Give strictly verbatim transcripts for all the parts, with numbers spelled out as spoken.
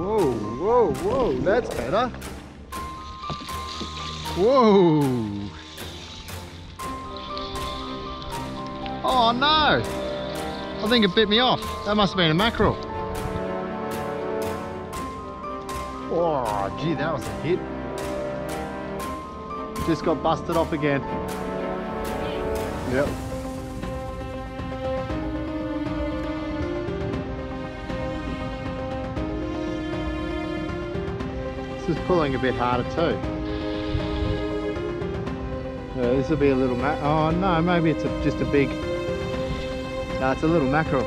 Whoa, whoa, whoa, that's better. Whoa. Oh no, I think it bit me off. That must have been a mackerel. Oh gee, that was a hit. Just got busted off again. Yep. This is pulling a bit harder too. Uh, this will be a little mac. Oh no, maybe it's a, just a big. No, it's a little mackerel.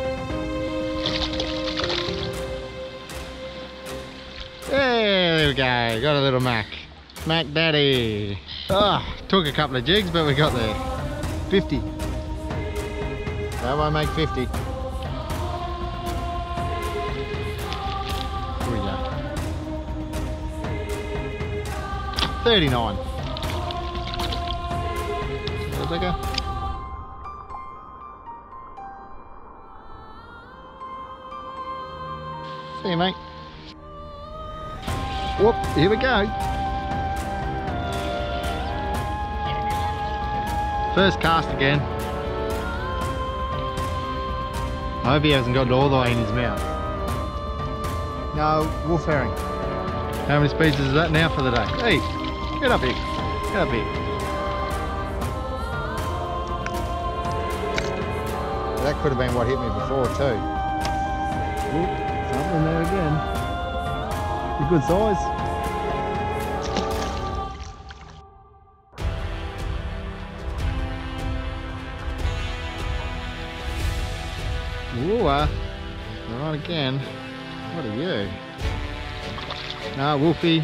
Hey, there we go. Got a little mac. Mac Daddy. Ah, oh, took a couple of jigs, but we got there. fifty. That won't make fifty. thirty-nine. That's okay. See you, mate. Whoop, here we go. First cast again. I hope he hasn't got it all the way in his mouth. No, wolf herring. How many species is that now for the day? Hey! Get up here, get up here. That could have been what hit me before too. Oop, something there again. A good size. Ooh, uh, right again. What are you? Ah, Wolfie.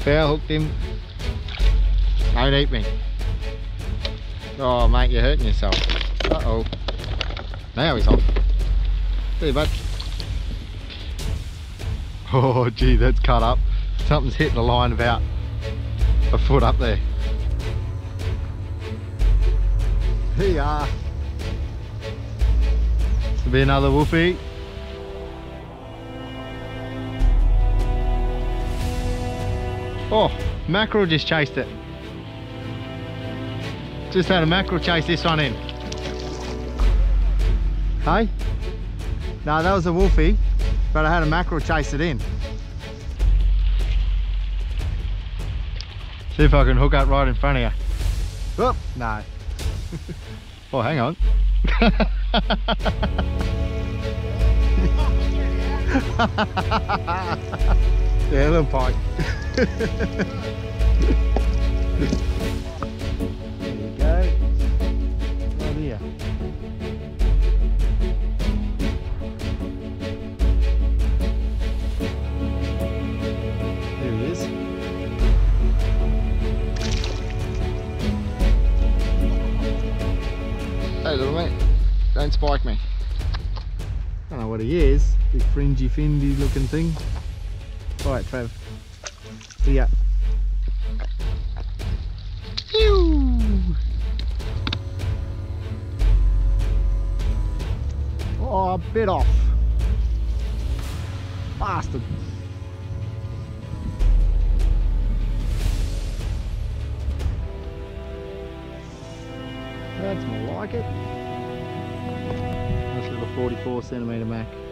Foul hooked him. Don't eat me. Oh mate, you're hurting yourself. Uh oh. Now he's off. See you, bud. Oh gee, that's cut up. Something's hitting the line about a foot up there. Here you are. This'll be another wolfie. Oh, mackerel just chased it. Just had a mackerel chase this one in. Hey? No, that was a wolfie, but I had a mackerel chase it in. See if I can hook up right in front of you. Whoop, no. Oh, hang on. Yeah, little pike. There you go. Right here. There he is. Hey little mate, don't spike me. I don't know what he is. Big fringy, fingy looking thing. Alright, Trav. Yeah. Oh, a bit off. Bastard. That's more like it. Nice little forty-four centimetre mac.